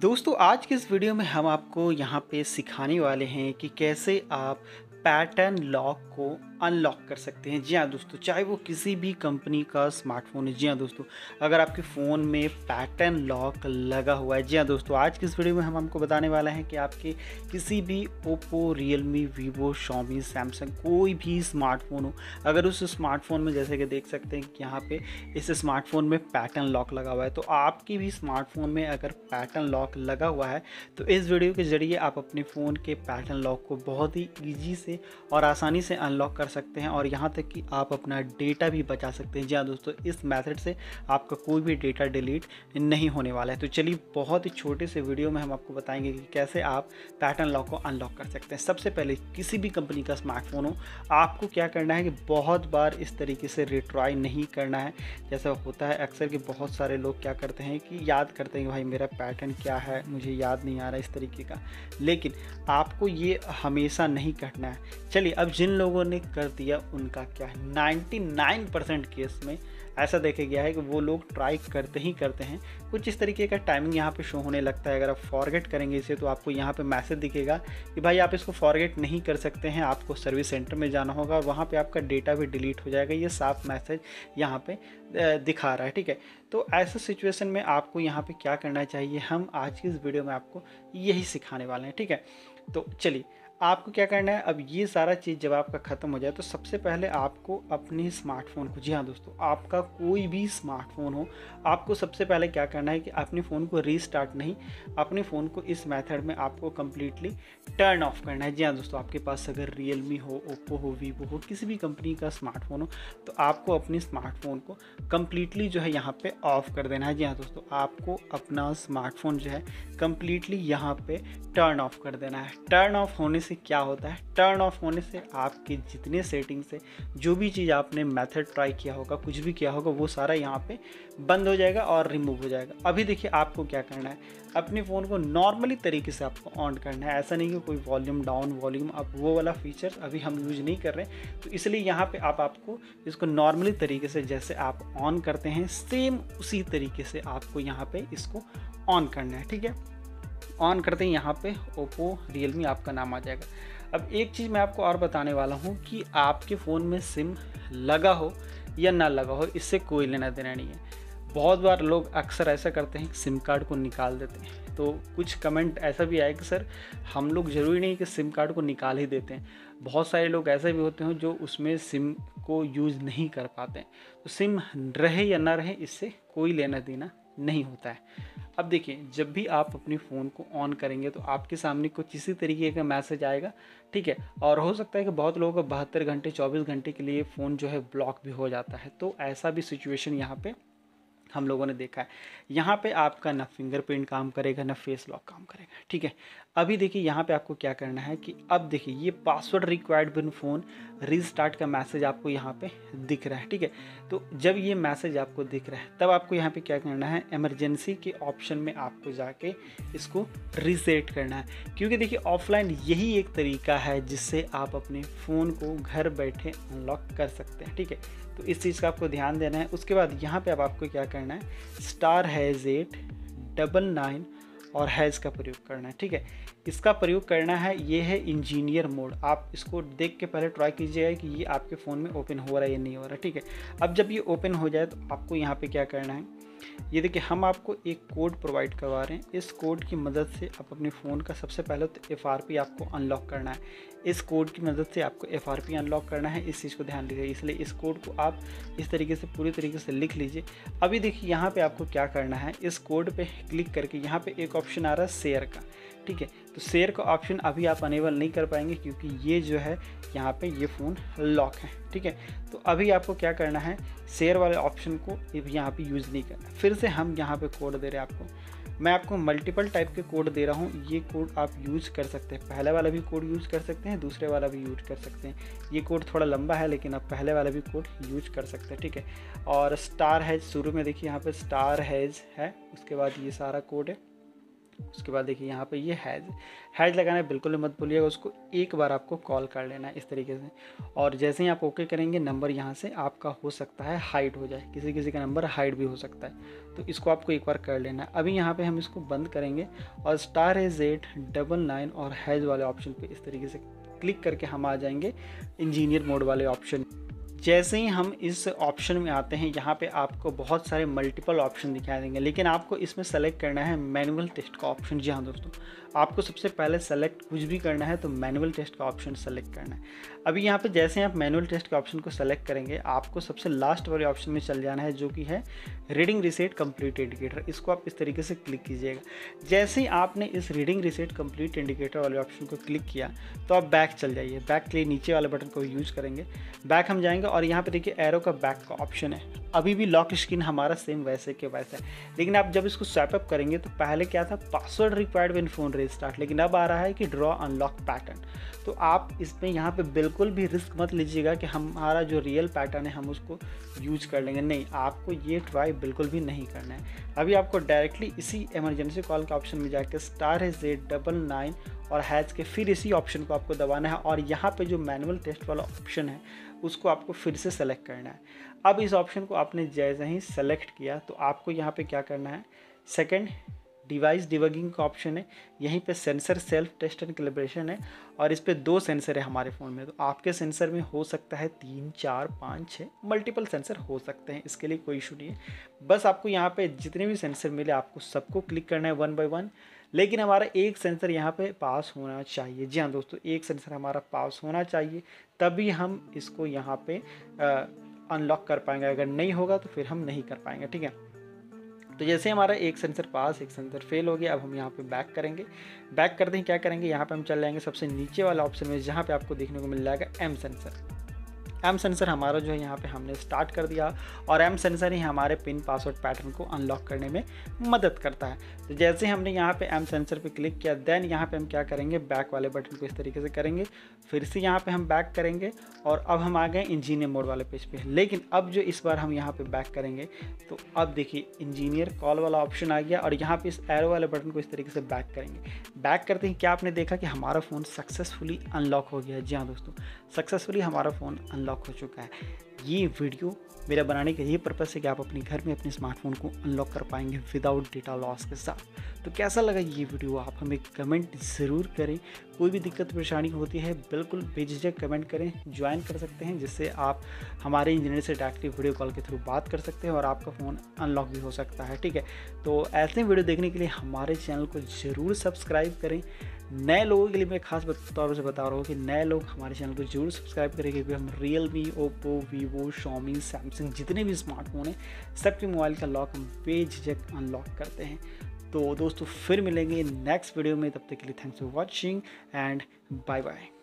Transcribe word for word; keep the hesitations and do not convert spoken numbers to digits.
दोस्तों आज के इस वीडियो में हम आपको यहाँ पे सिखाने वाले हैं कि कैसे आप पैटर्न लॉक को अनलॉक कर सकते हैं। जी हाँ दोस्तों, चाहे वो किसी भी कंपनी का स्मार्टफोन है। जी हाँ दोस्तों, अगर आपके फ़ोन में पैटर्न लॉक लगा हुआ है। जी हाँ दोस्तों, आज की इस वीडियो में हम आपको बताने वाला है कि आपके किसी भी Oppo, Realme, Vivo, Xiaomi, Samsung कोई भी स्मार्टफोन हो, अगर उस स्मार्टफोन में जैसे कि देख सकते हैं कि यहाँ पे इस स्मार्टफोन में पैटर्न लॉक लगा हुआ है, तो आपके भी स्मार्टफोन में अगर पैटर्न लॉक लगा हुआ है तो इस वीडियो के ज़रिए आप अपने फ़ोन के पैटर्न लॉक को बहुत ही ईजी से और आसानी से अनलॉक कर सकते हैं और यहाँ तक कि आप अपना डेटा भी बचा सकते हैं। जी हाँ दोस्तों, इस मेथड से आपका कोई भी डेटा डिलीट नहीं होने वाला है। तो चलिए बहुत ही छोटे से वीडियो में हम आपको बताएंगे कि कैसे आप पैटर्न लॉक को अनलॉक कर सकते हैं। सबसे पहले किसी भी कंपनी का स्मार्टफोन हो, आपको क्या करना है कि बहुत बार इस तरीके से रिट्राई नहीं करना है। जैसा होता है अक्सर कि बहुत सारे लोग क्या करते हैं कि याद करते हैं कि भाई मेरा पैटर्न क्या है, मुझे याद नहीं आ रहा, इस तरीके का। लेकिन आपको ये हमेशा नहीं करना है। चलिए अब जिन लोगों ने कर दिया उनका क्या है, निन्यानवे परसेंट केस में ऐसा देखा गया है कि वो लोग ट्राई करते ही करते हैं। कुछ इस तरीके का टाइमिंग यहाँ पे शो होने लगता है। अगर आप फॉरगेट करेंगे इसे तो आपको यहाँ पे मैसेज दिखेगा कि भाई आप इसको फॉरगेट नहीं कर सकते हैं, आपको सर्विस सेंटर में जाना होगा और वहाँ पे आपका डेटा भी डिलीट हो जाएगा। ये साफ मैसेज यहाँ पे दिखा रहा है, ठीक है। तो ऐसे सिचुएशन में आपको यहाँ पे क्या करना चाहिए, हम आज की इस वीडियो में आपको यही सिखाने वाले हैं, ठीक है। तो चलिए आपको क्या करना है, अब ये सारा चीज़ जब आपका ख़त्म हो जाए तो सबसे पहले आपको अपने स्मार्टफोन को, जी हाँ दोस्तों, आपका कोई भी स्मार्टफोन हो, आपको सबसे पहले क्या करना है कि अपने फ़ोन को रीस्टार्ट नहीं, अपने फ़ोन को इस मेथड में आपको कम्प्लीटली टर्न ऑफ करना है। जी हाँ दोस्तों, आपके पास अगर Realme हो, Oppo हो, Vivo हो, किसी भी कंपनी का स्मार्टफोन हो, तो आपको अपने स्मार्टफोन को कम्प्लीटली जो है यहाँ पर ऑफ़ कर देना है। जी हाँ दोस्तों, आपको अपना स्मार्टफोन जो है कम्प्लीटली यहाँ पर टर्न ऑफ कर देना है। टर्न ऑफ होने से क्या होता है, टर्न ऑफ होने से आपके जितने सेटिंग्स है, जो भी चीज़ आपने मेथड ट्राई किया होगा, कुछ भी किया होगा, वो सारा यहाँ पे बंद हो जाएगा और रिमूव हो जाएगा। अभी देखिए आपको क्या करना है, अपने फ़ोन को नॉर्मली तरीके से आपको ऑन करना है। ऐसा नहीं कि कोई वॉल्यूम डाउन, वॉल्यूम अप, वो वाला फीचर अभी हम यूज नहीं कर रहे हैं, तो इसलिए यहाँ पे आप आपको इसको नॉर्मली तरीके से जैसे आप ऑन करते हैं सेम उसी तरीके से आपको यहाँ पर इसको ऑन करना है, ठीक है। ऑन करते ही यहाँ पे Oppo, Realme आपका नाम आ जाएगा। अब एक चीज़ मैं आपको और बताने वाला हूँ कि आपके फ़ोन में सिम लगा हो या ना लगा हो, इससे कोई लेना देना नहीं है। बहुत बार लोग अक्सर ऐसा करते हैं, सिम कार्ड को निकाल देते हैं। तो कुछ कमेंट ऐसा भी आया कि सर हम लोग ज़रूरी नहीं कि सिम कार्ड को निकाल ही देते हैं, बहुत सारे लोग ऐसे भी होते हैं जो उसमें सिम को यूज़ नहीं कर पाते हैं। तो सिम रहे या ना रहे, इससे कोई लेना देना नहीं होता है। अब देखिए जब भी आप अपने फ़ोन को ऑन करेंगे तो आपके सामने कुछ इसी तरीके का मैसेज आएगा, ठीक है। और हो सकता है कि बहुत लोगों का बहत्तर घंटे चौबीस घंटे के लिए फ़ोन जो है ब्लॉक भी हो जाता है। तो ऐसा भी सिचुएशन यहाँ पे हम लोगों ने देखा है। यहाँ पे आपका ना फिंगरप्रिंट काम करेगा, ना फेस लॉक काम करेगा, ठीक है। अभी देखिए यहाँ पे आपको क्या करना है कि अब देखिए ये password required when phone restart का मैसेज आपको यहाँ पे दिख रहा है, ठीक है। तो जब ये मैसेज आपको दिख रहा है तब आपको यहाँ पे क्या करना है, इमरजेंसी के ऑप्शन में आपको जाके इसको रीसेट करना है। क्योंकि देखिए ऑफलाइन यही एक तरीका है जिससे आप अपने फ़ोन को घर बैठे अनलॉक कर सकते हैं, ठीक है। तो इस चीज़ का आपको ध्यान देना है। उसके बाद यहाँ पे अब आप आपको क्या करना है, star hash eight double nine और हैज़ का प्रयोग करना है, ठीक है। इसका प्रयोग करना है, ये है इंजीनियर मोड। आप इसको देख के पहले ट्राई कीजिएगा कि ये आपके फ़ोन में ओपन हो रहा है या नहीं हो रहा, ठीक है। अब जब ये ओपन हो जाए तो आपको यहाँ पे क्या करना है, ये देखिए हम आपको एक कोड प्रोवाइड करवा रहे हैं। इस कोड की मदद से आप अपने फ़ोन का सबसे पहले तो एफ आर पी आपको अनलॉक करना है। इस कोड की मदद से आपको एफ आर पी अनलॉक करना है, इस चीज़ को ध्यान दीजिए। इसलिए इस कोड को आप इस तरीके से पूरी तरीके से लिख लीजिए। अभी देखिए यहाँ पे आपको क्या करना है, इस कोड पे क्लिक करके यहाँ पे एक ऑप्शन आ रहा है शेयर का, ठीक है। तो शेयर का ऑप्शन अभी आप अनेबल नहीं कर पाएंगे क्योंकि ये जो है यहाँ पे ये फ़ोन लॉक है, ठीक है। तो अभी आपको क्या करना है, शेयर वाले ऑप्शन को यहाँ पे यूज़ नहीं करना। फिर से हम यहाँ पे कोड दे रहे हैं आपको, मैं आपको मल्टीपल टाइप के कोड दे रहा हूँ। ये कोड आप यूज़ कर सकते हैं, पहले वाला भी कोड यूज़ कर सकते हैं, दूसरे वाला भी यूज कर सकते हैं। ये कोड थोड़ा लंबा है लेकिन आप पहले वाला भी कोड यूज कर सकते हैं, ठीक है। और स्टार हैज, शुरू में देखिए यहाँ पर स्टार हैज है, उसके बाद ये सारा कोड है। उसके बाद देखिए यहाँ पे ये हैज हैज लगाना है, बिल्कुल मत भूलिएगा उसको। एक बार आपको कॉल कर लेना है इस तरीके से, और जैसे ही आप ओके करेंगे नंबर यहाँ से आपका हो सकता है हाइड हो जाए, किसी किसी का नंबर हाइड भी हो सकता है, तो इसको आपको एक बार कर लेना है। अभी यहाँ पे हम इसको बंद करेंगे और स्टार है जेड डबल नाइन और हैज वाले ऑप्शन पर इस तरीके से क्लिक करके हम आ जाएंगे इंजीनियर मोड वाले ऑप्शन। जैसे ही हम इस ऑप्शन में आते हैं यहाँ पे आपको बहुत सारे मल्टीपल ऑप्शन दिखाई देंगे, लेकिन आपको इसमें सेलेक्ट करना है मैनुअल टेस्ट का ऑप्शन। जी हाँ दोस्तों, आपको सबसे पहले सेलेक्ट कुछ भी करना है तो मैनुअल टेस्ट का ऑप्शन सेलेक्ट करना है। अभी यहाँ पे जैसे आप मैनुअल टेस्ट के ऑप्शन को सेलेक्ट करेंगे आपको सबसे लास्ट वाले ऑप्शन में चल जाना है जो कि है रीडिंग रिसेट कंप्लीट इंडिकेटर। इसको आप इस तरीके से क्लिक कीजिएगा। जैसे ही आपने इस रीडिंग रिसेट कंप्लीट इंडिकेटर वाले ऑप्शन को क्लिक किया तो आप बैक चल जाइए। बैक के लिए नीचे वाले बटन को यूज़ करेंगे, बैक हम जाएँगे और यहाँ पे देखिए एरो का बैक का ऑप्शन है। अभी भी लॉक स्क्रीन हमारा सेम वैसे के वैसा है, लेकिन आप जब इसको स्वैप अप करेंगे तो पहले क्या था, password required when phone restart, लेकिन अब आ रहा है कि ड्रॉ अनलॉक पैटर्न। तो आप इसमें यहाँ पे बिल्कुल भी रिस्क मत लीजिएगा कि हमारा जो रियल पैटर्न है हम उसको यूज कर लेंगे, नहीं, आपको ये ट्राई बिल्कुल भी नहीं करना है। अभी आपको डायरेक्टली इसी इमरजेंसी कॉल के ऑप्शन में जाकर स्टार है जेड डबल नाइन और हैच के फिर इसी ऑप्शन को आपको दबाना है और यहाँ पे जो मैनुअल टेस्ट वाला ऑप्शन है उसको आपको फिर से सेलेक्ट करना है। अब इस ऑप्शन को आपने जैसे ही सेलेक्ट किया तो आपको यहाँ पे क्या करना है, सेकंड डिवाइस डिबगिंग का ऑप्शन है, यहीं पे sensor self test and calibration है और इस पर दो सेंसर है हमारे फ़ोन में, तो आपके सेंसर में हो सकता है तीन चार पाँच छः मल्टीपल सेंसर हो सकते हैं, इसके लिए कोई इशू नहीं है। बस आपको यहाँ पे जितने भी सेंसर मिले आपको सबको क्लिक करना है वन बाय वन, लेकिन हमारा एक सेंसर यहाँ पे पास होना चाहिए। जी हाँ दोस्तों, एक सेंसर हमारा पास होना चाहिए तभी हम इसको यहाँ पे अनलॉक कर पाएंगे, अगर नहीं होगा तो फिर हम नहीं कर पाएंगे, ठीक है। तो जैसे हमारा एक सेंसर पास, एक सेंसर फेल हो गया, अब हम यहाँ पे बैक करेंगे। बैक करते ही क्या करेंगे, यहाँ पे हम चले जाएंगे सबसे नीचे वाला ऑप्शन में जहाँ पे आपको देखने को मिल जाएगा एम सेंसर। एम सेंसर हमारा जो है यहाँ पे हमने स्टार्ट कर दिया और एम सेंसर ही हमारे पिन पासवर्ड पैटर्न को अनलॉक करने में मदद करता है। तो जैसे हमने यहाँ पे एम सेंसर पे क्लिक किया, देन यहाँ पे हम क्या करेंगे, बैक वाले बटन को इस तरीके से करेंगे, फिर से यहाँ पे हम बैक करेंगे और अब हम आ गए इंजीनियर मोड वाले पेज पे। लेकिन अब जो इस बार हम यहाँ पे बैक करेंगे तो अब देखिए इंजीनियर कॉल वाला ऑप्शन आ गया और यहाँ पे इस एरो वाले बटन को इस तरीके से बैक करेंगे। बैक करते ही क्या आपने देखा कि हमारा फ़ोन सक्सेसफुली अनलॉक हो गया है। जी हाँ दोस्तों, सक्सेसफुली हमारा फ़ोन अनलॉक हो चुका है। ये वीडियो मेरा बनाने का ये पर्पस है कि आप अपने घर में अपने स्मार्टफोन को अनलॉक कर पाएंगे विदाउट डेटा लॉस के साथ। तो कैसा लगा ये वीडियो आप हमें कमेंट ज़रूर करें। कोई भी दिक्कत परेशानी होती है बिल्कुल बेझिझक कमेंट करें, ज्वाइन कर सकते हैं जिससे आप हमारे इंजीनियर से डायरेक्टली वीडियो कॉल के थ्रू बात कर सकते हैं और आपका फ़ोन अनलॉक भी हो सकता है, ठीक है। तो ऐसे वीडियो देखने के लिए हमारे चैनल को ज़रूर सब्सक्राइब करें। नए लोगों के लिए मैं खास तौर से बता रहा हूँ कि नए लोग हमारे चैनल को जरूर सब्सक्राइब करें, क्योंकि हम Realme, Oppo, Vivo, Xiaomi, Samsung जितने भी स्मार्टफोन हैं सबके मोबाइल का लॉक हम बेझिझक अनलॉक करते हैं। तो दोस्तों फिर मिलेंगे नेक्स्ट वीडियो में, तब तक के लिए thanks for watching and bye bye.